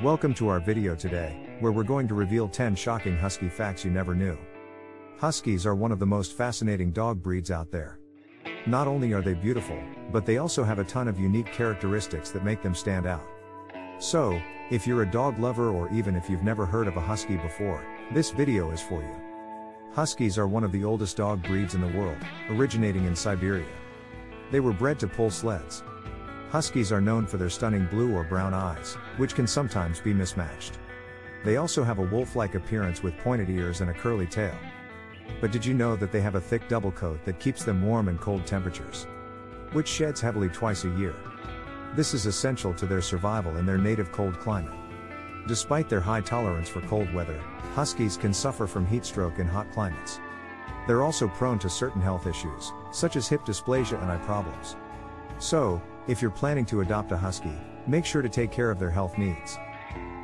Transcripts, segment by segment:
Welcome to our video today, where we're going to reveal 10 shocking husky facts you never knew. Huskies are one of the most fascinating dog breeds out there. Not only are they beautiful, but they also have a ton of unique characteristics that make them stand out. So, if you're a dog lover or even if you've never heard of a husky before, this video is for you. Huskies are one of the oldest dog breeds in the world, originating in Siberia. They were bred to pull sleds. Huskies are known for their stunning blue or brown eyes, which can sometimes be mismatched. They also have a wolf-like appearance with pointed ears and a curly tail. But did you know that they have a thick double coat that keeps them warm in cold temperatures, which sheds heavily twice a year? This is essential to their survival in their native cold climate. Despite their high tolerance for cold weather, huskies can suffer from heat stroke in hot climates. They're also prone to certain health issues, such as hip dysplasia and eye problems. So, if you're planning to adopt a husky, make sure to take care of their health needs.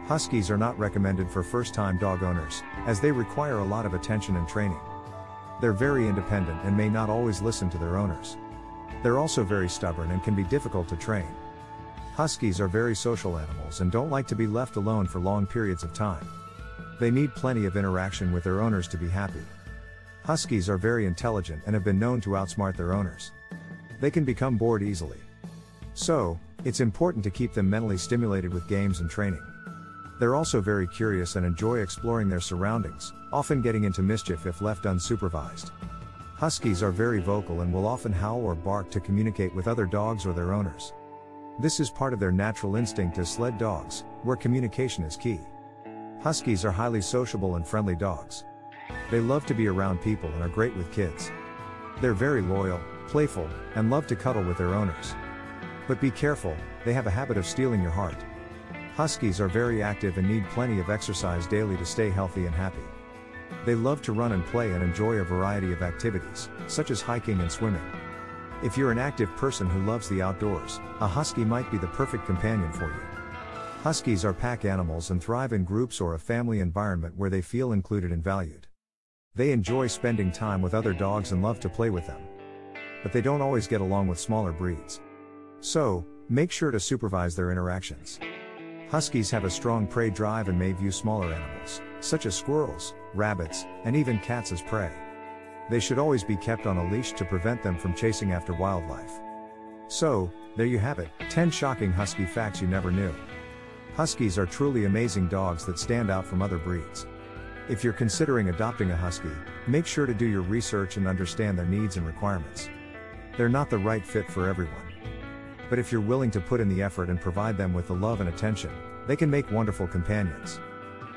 Huskies are not recommended for first-time dog owners, as they require a lot of attention and training. They're very independent and may not always listen to their owners. They're also very stubborn and can be difficult to train. Huskies are very social animals and don't like to be left alone for long periods of time. They need plenty of interaction with their owners to be happy. Huskies are very intelligent and have been known to outsmart their owners. They can become bored easily. So, it's important to keep them mentally stimulated with games and training. They're also very curious and enjoy exploring their surroundings, often getting into mischief if left unsupervised. Huskies are very vocal and will often howl or bark to communicate with other dogs or their owners. This is part of their natural instinct as sled dogs, where communication is key. Huskies are highly sociable and friendly dogs. They love to be around people and are great with kids. They're very loyal, playful, and love to cuddle with their owners. But be careful, they have a habit of stealing your heart. Huskies are very active and need plenty of exercise daily to stay healthy and happy. They love to run and play and enjoy a variety of activities, such as hiking and swimming. If you're an active person who loves the outdoors, a husky might be the perfect companion for you. Huskies are pack animals and thrive in groups or a family environment where they feel included and valued. They enjoy spending time with other dogs and love to play with them. But they don't always get along with smaller breeds. So, make sure to supervise their interactions. Huskies have a strong prey drive and may view smaller animals, such as squirrels, rabbits, and even cats as prey. They should always be kept on a leash to prevent them from chasing after wildlife. So, there you have it, 10 shocking husky facts you never knew. Huskies are truly amazing dogs that stand out from other breeds. If you're considering adopting a husky, make sure to do your research and understand their needs and requirements. They're not the right fit for everyone. But if you're willing to put in the effort and provide them with the love and attention, they can make wonderful companions.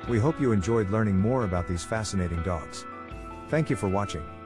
We hope you enjoyed learning more about these fascinating dogs. Thank you for watching.